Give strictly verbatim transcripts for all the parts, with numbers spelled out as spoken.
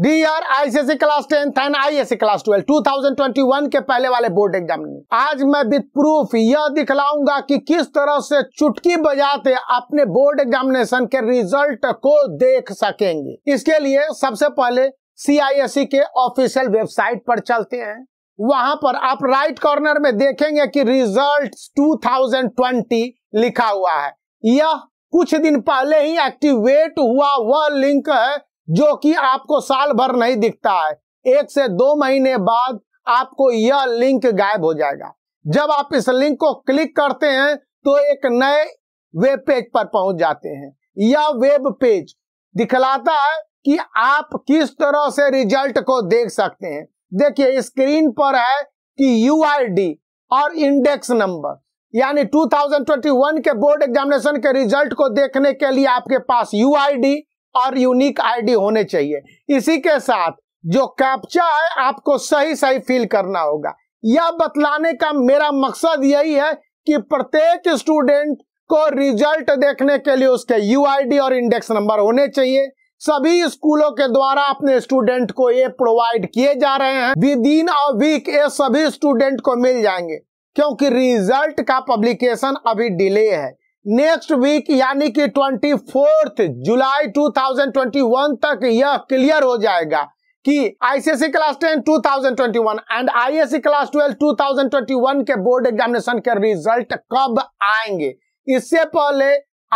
D R I C S C class tenth and I S C class twelve दो हज़ार इक्कीस के पहले वाले बोर्ड एग्जाम में आज मैं विद प्रूफ यह दिखलाऊंगा कि किस तरह से चुटकी बजाते अपने बोर्ड एग्जामिनेशन के रिजल्ट को देख सकेंगे। इसके लिए सबसे पहले सी आई एस सी के ऑफिशियल वेबसाइट पर चलते हैं। वहां पर आप राइट कॉर्नर में देखेंगे कि रिजल्ट दो हज़ार बीस लिखा हुआ है। यह कुछ दिन पहले ही एक्टिवेट हुआ वह लिंक है जो कि आपको साल भर नहीं दिखता है। एक से दो महीने बाद आपको यह लिंक गायब हो जाएगा। जब आप इस लिंक को क्लिक करते हैं तो एक नए वेब पेज पर पहुंच जाते हैं। यह वेब पेज दिखलाता है कि आप किस तरह से रिजल्ट को देख सकते हैं। देखिए स्क्रीन पर है कि यूआईडी और इंडेक्स नंबर यानी दो हज़ार इक्कीस के बोर्ड एग्जामिनेशन के रिजल्ट को देखने के लिए आपके पास यूआईडी और यूनिक आईडी होने चाहिए। इसी के साथ जो कैप्चा है आपको सही सही फिल करना होगा। यह बतलाने का मेरा मकसद यही है कि प्रत्येक स्टूडेंट को रिजल्ट देखने के लिए उसके यूआईडी और इंडेक्स नंबर होने चाहिए। सभी स्कूलों के द्वारा अपने स्टूडेंट को ये प्रोवाइड किए जा रहे हैं। विद इन अ वीक ये सभी स्टूडेंट को मिल जाएंगे क्योंकि रिजल्ट का पब्लिकेशन अभी डिले है। नेक्स्ट वीक यानी कि चौबीस जुलाई दो हज़ार इक्कीस तक यह क्लियर हो जाएगा कि आईसीएसई क्लास टेन दो हज़ार इक्कीस एंड आईएसई क्लास ट्वेल्व दो हज़ार इक्कीस के बोर्ड एग्जामिनेशन के रिजल्ट कब आएंगे। इससे पहले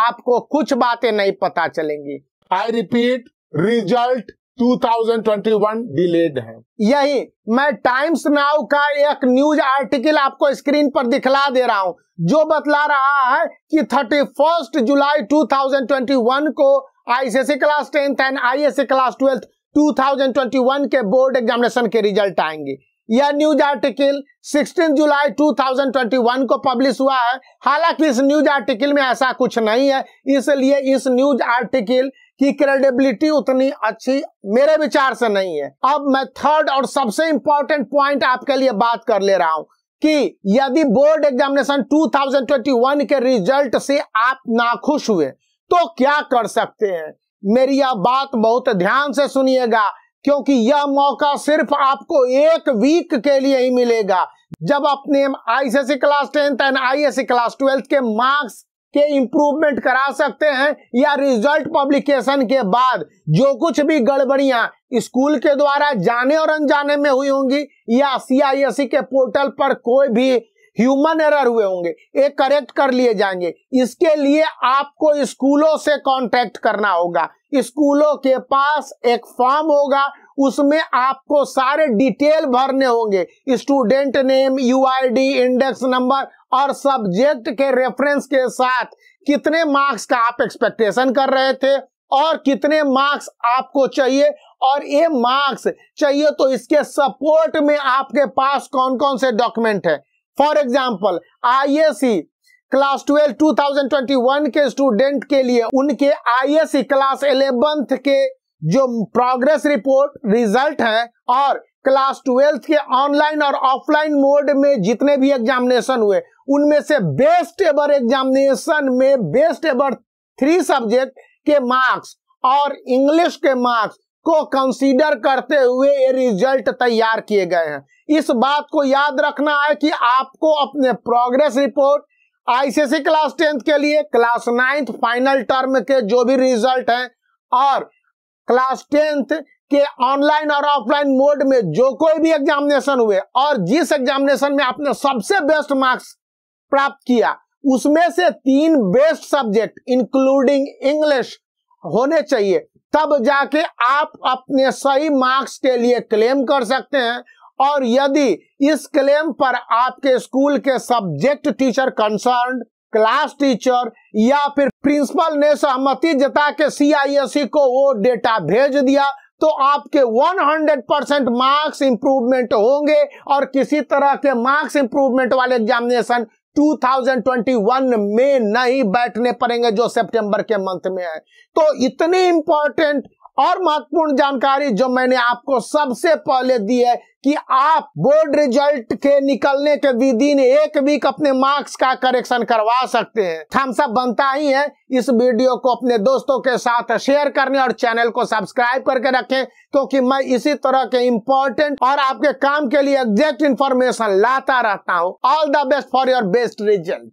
आपको कुछ बातें नहीं पता चलेंगी। आई रिपीट, रिजल्ट दो हज़ार इक्कीस डिलेड है। यही मैं टाइम्स नाउ का एक न्यूज आर्टिकल आपको स्क्रीन पर दिखला दे रहा हूं जो बतला रहा है कि इकतीस जुलाई दो हज़ार इक्कीस को ICSE class tenth and ISC class twelfth दो हज़ार इक्कीस के बोर्ड एग्जामिनेशन के रिजल्ट आएंगे। यह न्यूज आर्टिकल सोलह जुलाई दो हज़ार इक्कीस को पब्लिश हुआ है। हालांकि इस न्यूज आर्टिकल में ऐसा कुछ नहीं है, इसलिए इस न्यूज आर्टिकल की क्रेडिबिलिटी उतनी अच्छी मेरे विचार से नहीं है। अब मैं थर्ड और सबसे इंपॉर्टेंट पॉइंट आपके लिए बात कर ले रहा हूं कि यदि बोर्ड एग्जामिनेशन दो हज़ार इक्कीस के रिजल्ट से आप नाखुश हुए तो क्या कर सकते हैं। मेरी यह बात बहुत ध्यान से सुनिएगा क्योंकि यह मौका सिर्फ आपको एक वीक के लिए ही मिलेगा। जब अपने ICSE class tenth and ISC class twelfth के मार्क्स के इंप्रूवमेंट करा सकते हैं या रिजल्ट पब्लिकेशन के बाद जो कुछ भी गड़बड़ियां स्कूल के द्वारा जाने और अनजाने में हुई होंगी या सीआईएसई के पोर्टल पर कोई भी ह्यूमन एरर हुए होंगे ये करेक्ट कर लिए जाएंगे। इसके लिए आपको स्कूलों से कांटेक्ट करना होगा। स्कूलों के पास एक फॉर्म होगा, उसमें आपको सारे डिटेल भरने होंगे। Student name, UID, index number और सब्जेक्ट के रेफरेंस के साथ कितने मार्क्स का आप एक्सपेक्टेशन कर रहे थे और कितने मार्क्स आपको चाहिए और ये मार्क्स चाहिए तो इसके सपोर्ट में आपके पास कौन कौन से डॉक्यूमेंट है। For example ISC class twelve दो हज़ार इक्कीस के स्टूडेंट के लिए उनके आईएससी क्लास इलेवेंथ के जो प्रोग्रेस रिपोर्ट रिजल्ट है और क्लास ट्वेल्थ के ऑनलाइन और ऑफलाइन मोड में जितने भी एग्जामिनेशन हुए उनमें से बेस्ट एवर एग्जामिनेशन में बेस्ट एवर थ्री सब्जेक्ट के मार्क्स और इंग्लिश के मार्क्स को कंसीडर करते हुए ये रिजल्ट तैयार किए गए हैं। इस बात को याद रखना है कि आपको अपने progress report ICSE class tenth के लिए क्लास नाइन्थ फाइनल टर्म के जो भी रिजल्ट हैं और क्लास टेंथ के ऑनलाइन और ऑफलाइन मोड में जो कोई भी एग्जामिनेशन हुए और जिस एग्जामिनेशन में आपने सबसे बेस्ट मार्क्स प्राप्त किया उसमें से तीन बेस्ट सब्जेक्ट इंक्लूडिंग इंग्लिश होने चाहिए, तब जाके आप अपने सही मार्क्स के लिए क्लेम कर सकते हैं। और यदि इस क्लेम पर आपके स्कूल के subject teacher concerned, class teacher या फिर प्रिंसिपल ने सहमति जता के सीआईएसई को वो डेटा भेज दिया तो आपके सौ परसेंट मार्क्स इंप्रूवमेंट होंगे और किसी तरह के मार्क्स इंप्रूवमेंट वाले एग्जामिनेशन दो हज़ार इक्कीस में नहीं बैठने पड़ेंगे जो सितंबर के मंथ में है। तो इतनी इंपॉर्टेंट और महत्वपूर्ण जानकारी जो मैंने आपको सबसे पहले दी है कि आप बोर्ड रिजल्ट के निकलने के विदिन एक वीक अपने मार्क्स का करेक्शन करवा सकते हैं। थम्स अप बनता ही है, इस वीडियो को अपने दोस्तों के साथ शेयर करने और चैनल को सब्सक्राइब करके रखें, क्योंकि मैं इसी तरह के इंपॉर्टेंट और आपके काम के लिए एग्जैक्ट इंफॉर्मेशन लाता रहता हूँ। All the best for your best result.